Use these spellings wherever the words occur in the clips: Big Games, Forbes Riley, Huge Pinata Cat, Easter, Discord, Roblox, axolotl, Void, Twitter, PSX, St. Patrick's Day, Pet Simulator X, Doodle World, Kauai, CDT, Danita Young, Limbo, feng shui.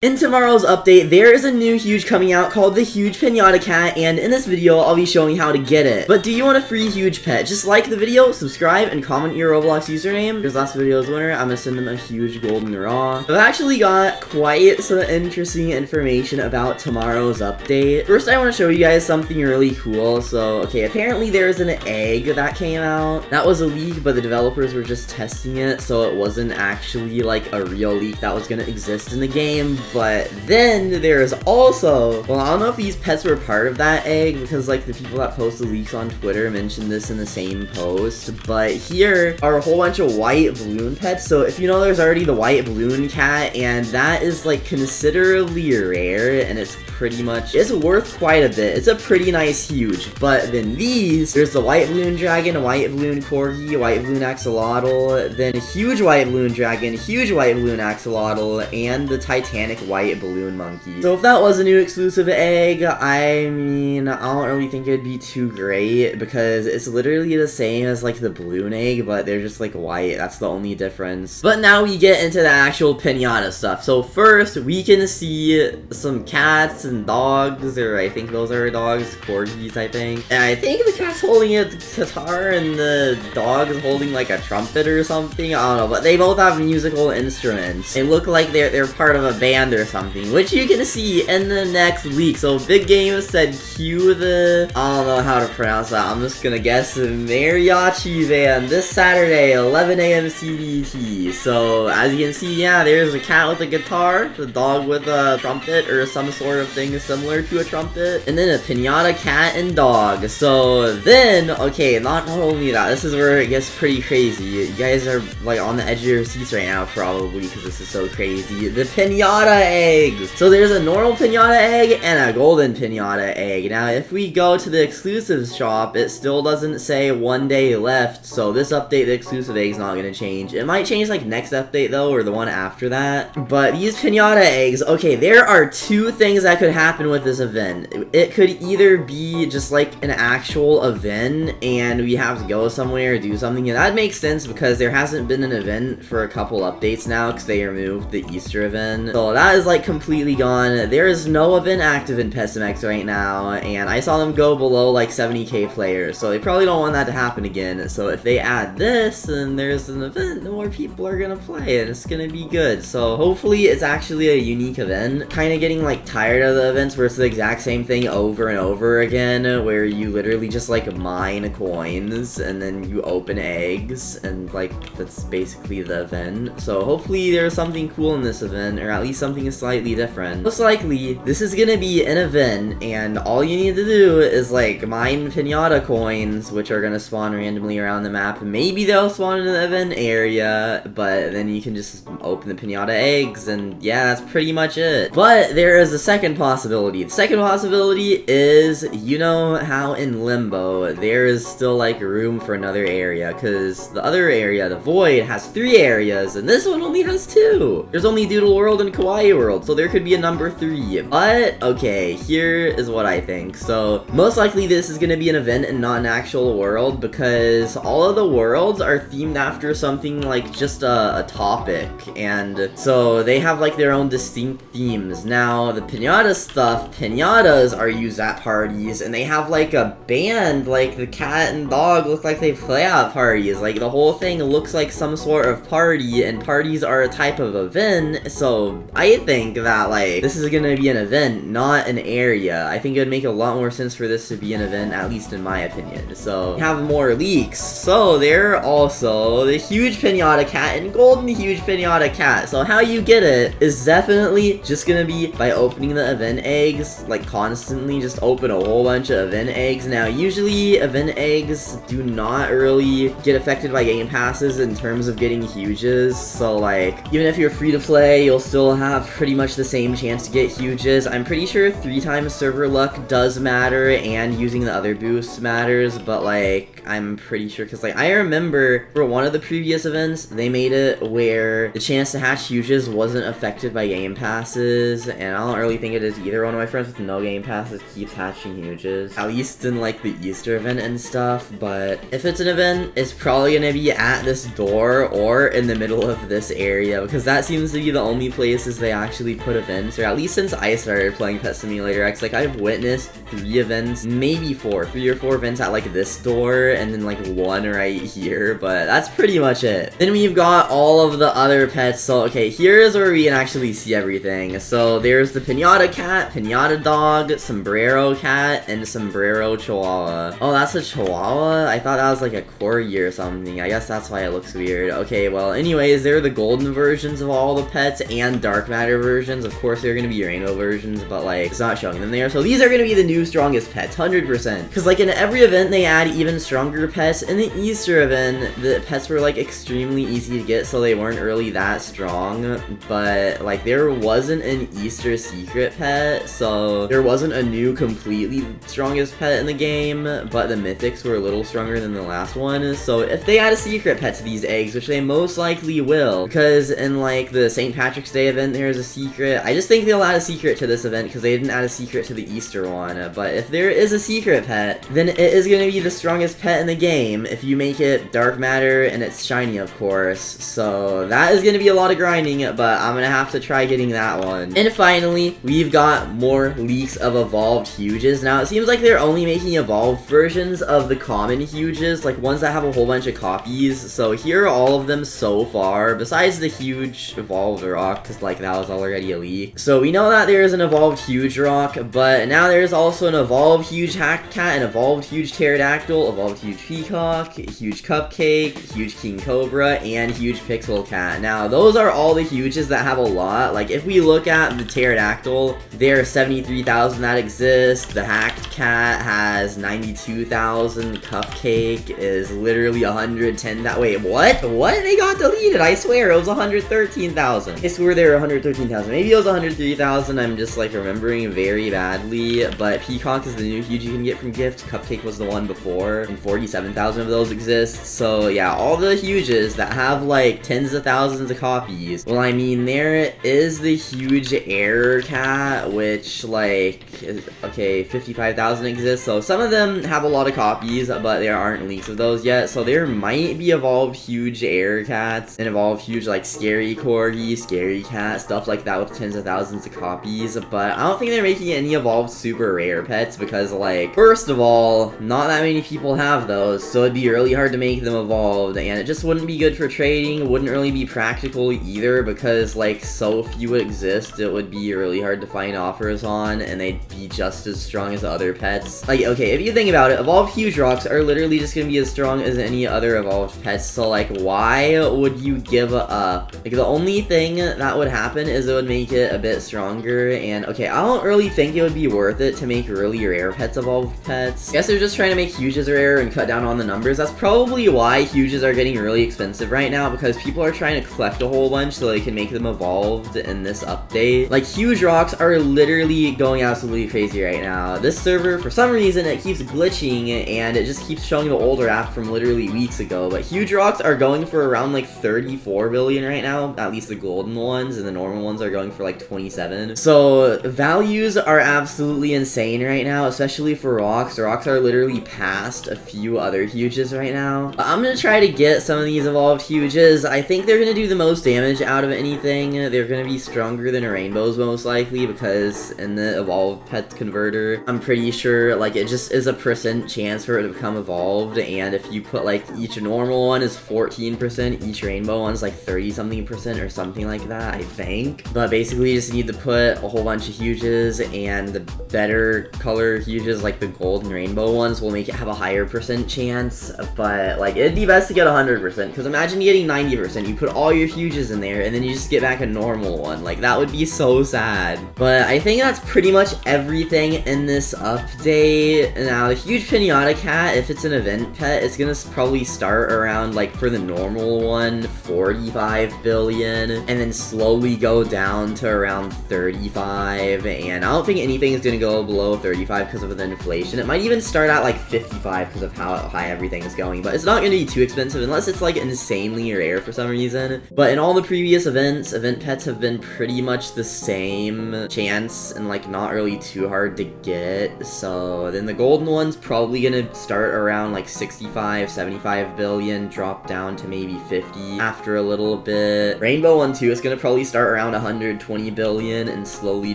In tomorrow's update, there is a new Huge coming out called the Huge Pinata Cat, and in this video, I'll be showing how to get it. But do you want a free Huge pet? Just like the video, subscribe, and comment your Roblox username. Because last video's winner, I'm gonna send them a huge golden raw. I've actually got quite some interesting information about tomorrow's update. First, I want to show you guys something really cool. So, okay, apparently there's an egg that came out. That was a leak, but the developers were just testing it, so it wasn't actually, like, a real leak that was gonna exist in the game. But then there is also, well, I don't know if these pets were part of that egg because like the people that post the leaks on Twitter mentioned this in the same post, but here are a whole bunch of white balloon pets. So if you know, there's already the white balloon cat, and that is like considerably rare, and it's pretty much, it's worth quite a bit. It's a pretty nice huge. But then these, there's the white balloon dragon, white balloon corgi, white balloon axolotl, then a huge white balloon dragon, huge white balloon axolotl, and the Titanic white balloon monkey. So if that was a new exclusive egg, I mean, I don't really think it'd be too great because it's literally the same as like the balloon egg, but they're just like white. That's the only difference. But now we get into the actual pinata stuff. So first we can see some cats and dogs, or I think those are dogs, corgis I think. And I think the cat's holding a guitar and the dog is holding like a trumpet or something. I don't know, but they both have musical instruments. They look like they're part of a band or something, which you can see in the next leak. So Big Games said cue the, I don't know how to pronounce that, I'm just gonna guess mariachi band this Saturday 11 AM CDT. So as you can see, yeah, there's a cat with a guitar, the dog with a trumpet or some sort of thing similar to a trumpet, and then a pinata cat and dog. So then, okay, not only that, this is where it gets pretty crazy. You guys are like on the edge of your seats right now probably because this is so crazy. The pinata eggs. So there's a normal pinata egg and a golden pinata egg. Now if we go to the exclusives shop, it still doesn't say 1 day left, so this update the exclusive egg's not gonna change. It might change like next update though, or the one after that. But these pinata eggs, okay, there are two things that could happen with this event. It could either be just like an actual event and we have to go somewhere or do something, and that makes sense because there hasn't been an event for a couple updates now because they removed the Easter event. So that is like completely gone. There is no event active in PSX right now, and I saw them go below like 70k players, so they probably don't want that to happen again. So if they add this, then there's an event more people are gonna play and it's gonna be good. So hopefully it's actually a unique event. Kind of getting like tired of the events where it's the exact same thing over and over again, where you literally just like mine coins and then you open eggs, and like that's basically the event. So hopefully there's something cool in this event, or at least something is slightly different. Most likely, this is gonna be an event, and all you need to do is like mine pinata coins, which are gonna spawn randomly around the map. Maybe they'll spawn in the event area, but then you can just open the pinata eggs, and yeah, that's pretty much it. But there is a second possibility. The second possibility is, you know how in Limbo, there is still like room for another area, because the other area, the Void, has 3 areas, and this one only has 2. There's only Doodle World and Kauai World, so there could be a number 3. But okay, here is what I think. So most likely this is gonna be an event and not an actual world, because all of the worlds are themed after something like just a topic, and so they have like their own distinct themes. Now the pinata stuff, pinatas are used at parties, and they have like a band, like the cat and dog look like they play at parties. Like the whole thing looks like some sort of party, and parties are a type of event. So I think that like this is gonna be an event, not an area. I think it would make a lot more sense for this to be an event, at least in my opinion. So we have more leaks. So there are also the Huge Pinata Cat and golden Huge Pinata Cat. So how you get it is definitely just gonna be by opening the event eggs, like constantly just open a whole bunch of event eggs. Now usually event eggs do not really get affected by game passes in terms of getting huges, so like even if you're free to play, you'll still have pretty much the same chance to get huges. I'm pretty sure 3 times server luck does matter, and using the other boost matters, but like I'm pretty sure, because like I remember for one of the previous events they made it where the chance to hatch huges wasn't affected by game passes, and I don't really think it is either. One of my friends with no game passes keeps hatching huges, at least in like the Easter event and stuff. But if it's an event, it's probably gonna be at this door or in the middle of this area, because that seems to be the only places they they actually put events, or at least since I started playing Pet Simulator X, like I've witnessed 3 events, maybe 4 events at like this store, and then like 1 right here, but that's pretty much it. Then we've got all of the other pets. So okay, here's where we can actually see everything. So there's the Pinata Cat, Pinata Dog, Sombrero Cat, and Sombrero Chihuahua. Oh, that's a Chihuahua? I thought that was like a Corgi or something. I guess that's why it looks weird. Okay, well, anyways, they're the golden versions of all the pets and dark matter versions. Of course, they're gonna be rainbow versions, but like, it's not showing them there. So these are gonna be the new strongest pets, 100%. Cause like in every event, they add even stronger pets. In the Easter event, the pets were like extremely easy to get, so they weren't really that strong, but like there wasn't an Easter secret pet, so there wasn't a new completely strongest pet in the game, but the mythics were a little stronger than the last one. So if they add a secret pet to these eggs, which they most likely will, because in like the St. Patrick's Day event there's a secret, I just think they'll add a secret to this event because they didn't add a secret to the Easter one. But if there is a secret pet, then it is going to be the strongest pet in the game if you make it dark matter and it's shiny, of course. So that is going to be a lot of grinding, but I'm going to have to try getting that one. And finally, we've got more leaks of evolved huges. Now it seems like they're only making evolved versions of the common huges, like ones that have a whole bunch of copies. So here are all of them so far, besides the huge evolved rock, because like that was already a leak. So we know that there is an evolved huge rock, but now there's also an evolved huge hack cat, an evolved huge pterodactyl, evolved huge peacock, huge cupcake, huge king cobra, and huge pixel cat. Now those are all the huges that have a lot. Like if we look at the pterodactyl, there are 73,000 that exist. The hacked cat has 92,000. Cupcake is literally 110. That wait, what? What? They got deleted. I swear it was 113,000. I swear there were 113,000. Maybe it was 103,000. I'm just like remembering very badly. But peacock is the new huge you can get from gift. Cupcake was the one before, and 47,000 of those exist. So yeah, all the huges that have like tens of thousands of copies. Well, I mean, there is the huge error cat, which like is, okay, 55,000 exists. So some of them have a lot of copies, but there aren't leaks of those yet. So there might be evolved huge error cats and evolved huge like scary corgi, scary cat, stuff like that with tens of thousands of copies. But I don't think they're making any evolved super rare pets because like, first of all, not that many people have those, so it'd be really hard to make them evolved, and it just wouldn't be good for trading, wouldn't really be practical either because like so few exist, it would be really hard to find offers on, and they'd be just as strong as other pets. Like okay, if you think about it, evolved huge rocks are literally just gonna be as strong as any other evolved pets, so like why would you give up? Like the only thing that would happen is it would make it a bit stronger, and okay, I don't really think it would be worth it to make really rare pets evolved pets. I guess they're just trying to make huges rare and cut down on the numbers. That's probably why huges are getting really expensive right now, because people are trying to collect a whole bunch so they can make them evolved in this update. Like huge rocks are literally going absolutely crazy right now. This server, for some reason, it keeps glitching and it just keeps showing the older app from literally weeks ago, but huge rocks are going for around like 34 billion right now, at least the golden ones, and the normal ones are going for like 27. So values are absolutely insane right now, especially for rocks. Rocks are literally past a few other huges right now. I'm gonna try to get some of these evolved huges. I think they're gonna do the most damage out of anything. They're gonna be stronger than rainbows most likely, because in the evolved pet converter, I'm pretty sure like it just is a percent chance for it to become evolved, and if you put like each normal one is 14%, each rainbow one is like 30-something% or something like that, I think. But basically you just need to put a whole bunch of huges, and the better color huges like the gold and rainbow ones will make it have a higher percent chance, but like it'd be best to get 100%, because imagine getting 90%, you put all your huges in there and then you just get back a normal one. Like that would be so sad. But I think that's pretty much everything in this update. Now the huge Pinata Cat, if it's an event pet, it's gonna probably start around like, for the normal one, 45 billion, and then slowly go down to around 35, and I don't think anything is gonna go below 35 because of the inflation. It might even start at like 55 because of how high everything is going, but it's not gonna be too expensive unless it's like insanely rare for some reason. But in all the previous events, event pets have been pretty much the same chance and like not really too hard to get, So then the golden one's probably gonna start around like 65, 75 billion, drop down to maybe 50 after a little bit. Rainbow one too is gonna probably start around 120 billion and slowly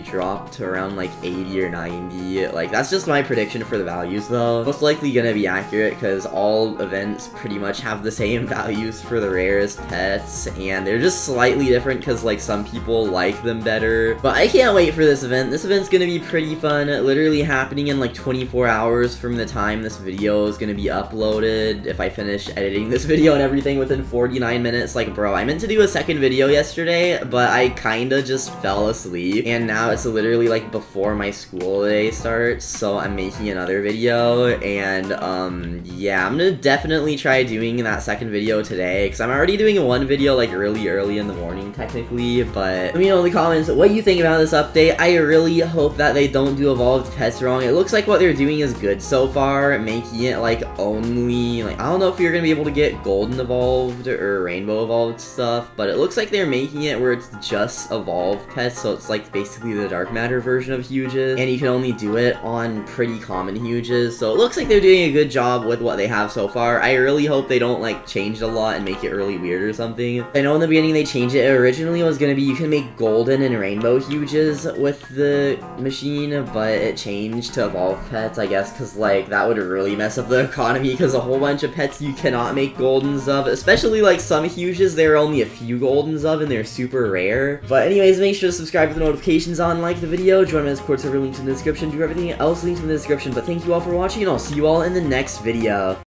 drop to around like 80 or 90. Like that's just my prediction for the values though. Most likely gonna be accurate because all events pretty much have the same values for the rarest pets, and they're just slightly different because like some people like them better. But I can't wait for this event. This event's gonna be pretty fun. Literally happening in like 24 hours from the time this video is gonna be uploaded. If I finish editing this video and everything within 49 minutes, like bro, I meant to do a second video yesterday, but I kinda just fell asleep. And now it's literally like before my school day starts, so I'm making another video. And yeah, I'm gonna definitely try doing that second video today, because I'm already doing one video like really early in the morning technically. But let me know in the comments what you think about this update. I really hope that they don't do evolved pets wrong. It looks like what they're doing is good so far, making it like only like, I don't know if you're gonna be able to get golden evolved or rainbow evolved stuff, but it looks like they're making it where it's just evolved pets. So it's like basically the dark matter version of huges, and you can only do it on pretty common huges. So it looks like they're doing a good job with what they have so far. I really hope they don't like change a lot and make it really weird or something. I know in the beginning they changed it. It originally was gonna be you can make golden and rainbow huges with the machine, but it changed to evolved pets, I guess, because like that would really mess up the economy, because a whole bunch of pets you cannot make goldens of, especially like some huges there are only a few goldens of and they're super rare. But anyways, make sure to subscribe with the notifications on, like the video, join my Discord server linked in the description, do everything else linked in the description. But thank you all for watching, and I'll see you all in the next video.